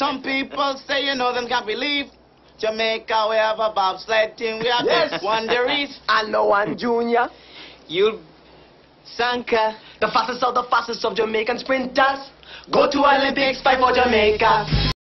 Some people say, you know, them can't believe. Jamaica, we have a bobsled team. We have the Wanderers. I know one, Junior. You'll... Sanka. The fastest of Jamaicans sprinters. Go to Olympics, fight for Jamaica.